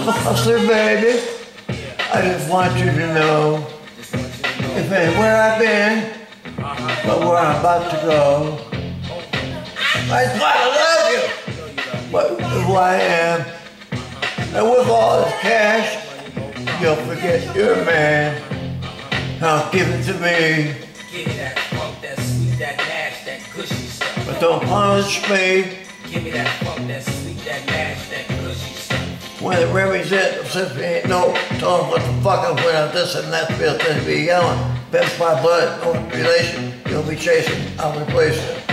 I'm a hustler, baby. I just want you to know if ain't where I've been, but where I'm about to go. That's why I love you, but who I am. And with all this cash, you'll forget your man. Now give it to me. But don't punish me. Give me that funk, that sweet, that mash, that cushy stuff. When it represents, since we ain't no telling what the fuck I'm with, this and that real thing be yelling. That's my blood, no relation. You'll be chasing, I'll replace it.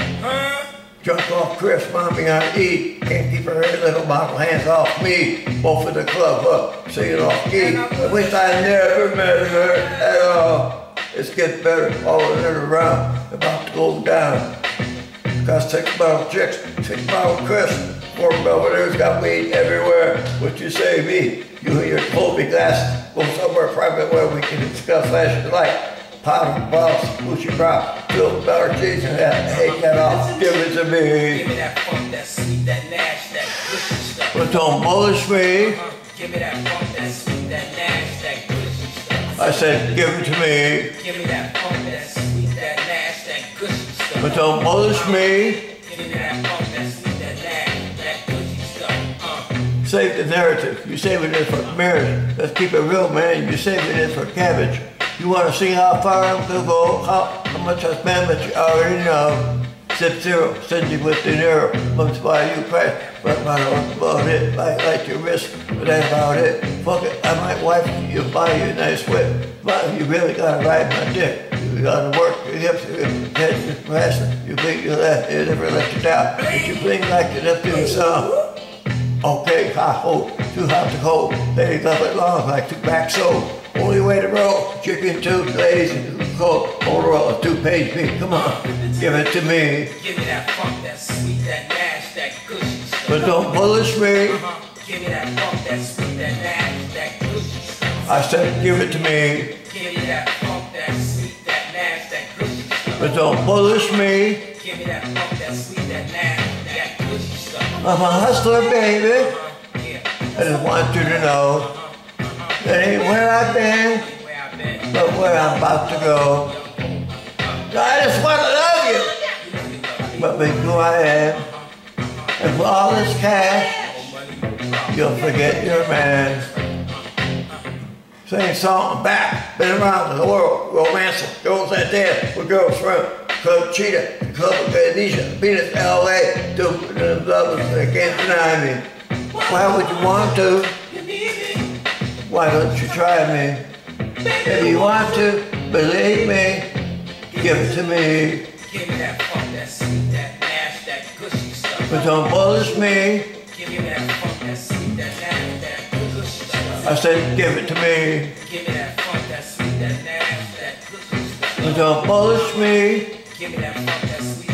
Drunk off Chris, mommy, I eat. Can't keep her hair, little bottle, hands off me. Both of the club up, singing off key. I wish I never met her at all. It's getting better, all in and around. About to go down. Got 6 bottle chicks, 6 bottle crisps, 4 belvederes, got weed everywhere. What you say to me? You and your Colby glass, go somewhere private where we can discuss flash of light. Pot and bottles, Gucci crop, fill better cheese and that, take that off, give it to me. Give me that funk, that sweet, that nash, that cushy stuff. But don't bullish me. Give me that funk, that sweet, that nash, that cushy stuff. I said, give it to me. Give me that funk, that sweet, that nash, that cushy stuff. But don't punish me. Save the narrative. You saving it for marriage. Let's keep it real, man. You saving it for cabbage. You want to see how far I'm going to go, how much I spend, but you already know. Sip zero, send you with dinero. Must buy you crash, but I don't about it. Like your wrist, but that's about it. Fuck it, I might wife you, buy you a nice whip. But you really got to ride my dick. You gotta work your hips, your head, your passion, you beat your left, you never let you down. But you bling like it up to the sun. Okay, hot ho, too hot to hold. Lady love it long like 2-pack soul. Only way to roll, chicken tooth, ladies, and cold. Order a 2-page beat, come on, give it to me. Give me that funk, that sweet, that mash, that cushy stuff. But don't bullish me. Give me that funk, that sweet, that mash, that cushy stuff. I said, give it to me. Give me that funk, that sweet, that mash, that cushy stuff. But don't bullish me. Give me that funk, that sweet, that mash, that cushy stuff. I'm a hustler, baby. I just want you to know. That ain't where I've been, but where I'm about to go. I just want to love you, but be who I am. And for all this cash, you'll forget your man. Sing song, back, been around the world, romancing, girls that dance with girls from Club Cheetah, Club Ganesha, Venus, LA, stupid and lovers that can't deny me. Why would you want to? Why don't you try me? If you want to, believe me, give it to me. Give me that funk, that sweet, that mash, that cushy stuff. But don't bullish me. Give me that funk, that sweet, that mash, that cushy stuff. I said, give it to me. Give me that funk, that sweet, that mash, that cushy stuff. But don't bullish me. Give me that funk, that sweet.